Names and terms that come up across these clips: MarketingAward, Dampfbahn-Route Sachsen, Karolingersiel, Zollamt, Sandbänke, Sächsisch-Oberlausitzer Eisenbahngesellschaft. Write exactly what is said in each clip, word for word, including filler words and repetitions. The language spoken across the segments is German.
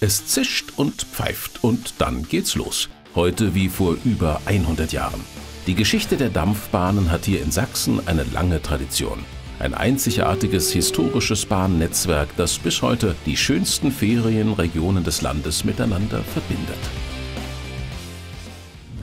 Es zischt und pfeift und dann geht's los. Heute wie vor über hundert Jahren. Die Geschichte der Dampfbahnen hat hier in Sachsen eine lange Tradition. Ein einzigartiges historisches Bahnnetzwerk, das bis heute die schönsten Ferienregionen des Landes miteinander verbindet.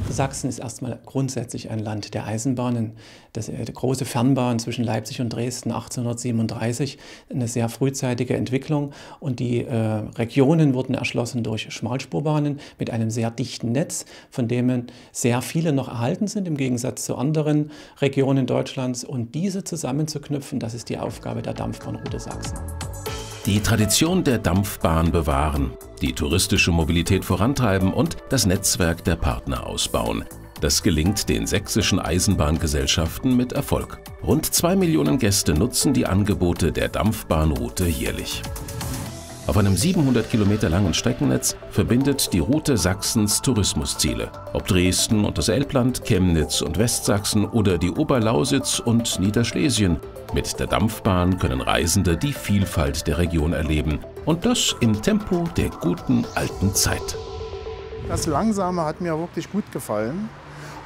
Sachsen ist erstmal grundsätzlich ein Land der Eisenbahnen. Das große Fernbahn zwischen Leipzig und Dresden achtzehnhundertsiebenunddreißig, eine sehr frühzeitige Entwicklung. Und die äh, Regionen wurden erschlossen durch Schmalspurbahnen mit einem sehr dichten Netz, von denen sehr viele noch erhalten sind, im Gegensatz zu anderen Regionen Deutschlands. Und diese zusammenzuknüpfen, das ist die Aufgabe der Dampfbahnroute Sachsen. Die Tradition der Dampfbahn bewahren, die touristische Mobilität vorantreiben und das Netzwerk der Partner ausbauen. Das gelingt den sächsischen Eisenbahngesellschaften mit Erfolg. Rund zwei Millionen Gäste nutzen die Angebote der Dampfbahnroute jährlich. Auf einem siebenhundert Kilometer langen Streckennetz verbindet die Route Sachsens Tourismusziele. Ob Dresden und das Elbland, Chemnitz und Westsachsen oder die Oberlausitz und Niederschlesien. Mit der Dampfbahn können Reisende die Vielfalt der Region erleben. Und das im Tempo der guten alten Zeit. Das Langsame hat mir wirklich gut gefallen.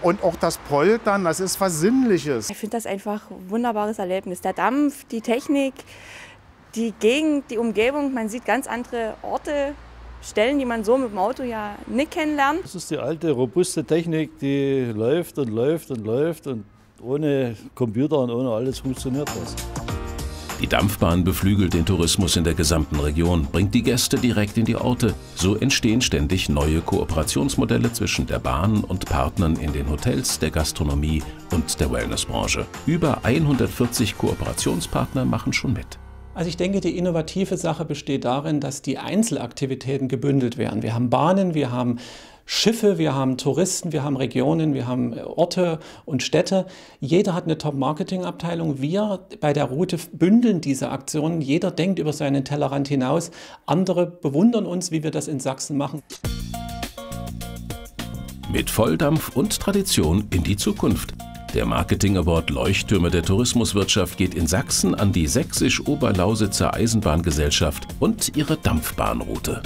Und auch das Poltern, das ist was Sinnliches. Ich finde das einfach ein wunderbares Erlebnis. Der Dampf, die Technik. Die Gegend, die Umgebung, man sieht ganz andere Orte, Stellen, die man so mit dem Auto ja nicht kennenlernt. Das ist die alte, robuste Technik, die läuft und läuft und läuft und ohne Computer und ohne alles funktioniert das. Die Dampfbahn beflügelt den Tourismus in der gesamten Region, bringt die Gäste direkt in die Orte. So entstehen ständig neue Kooperationsmodelle zwischen der Bahn und Partnern in den Hotels, der Gastronomie und der Wellnessbranche. Über hundertvierzig Kooperationspartner machen schon mit. Also ich denke, die innovative Sache besteht darin, dass die Einzelaktivitäten gebündelt werden. Wir haben Bahnen, wir haben Schiffe, wir haben Touristen, wir haben Regionen, wir haben Orte und Städte. Jeder hat eine Top-Marketing-Abteilung. Wir bei der Route bündeln diese Aktionen. Jeder denkt über seinen Tellerrand hinaus. Andere bewundern uns, wie wir das in Sachsen machen. Mit Volldampf und Tradition in die Zukunft. Der MarketingAward Leuchttürme der Tourismuswirtschaft geht in Sachsen an die Sächsisch-Oberlausitzer Eisenbahngesellschaft und ihre Dampfbahnroute.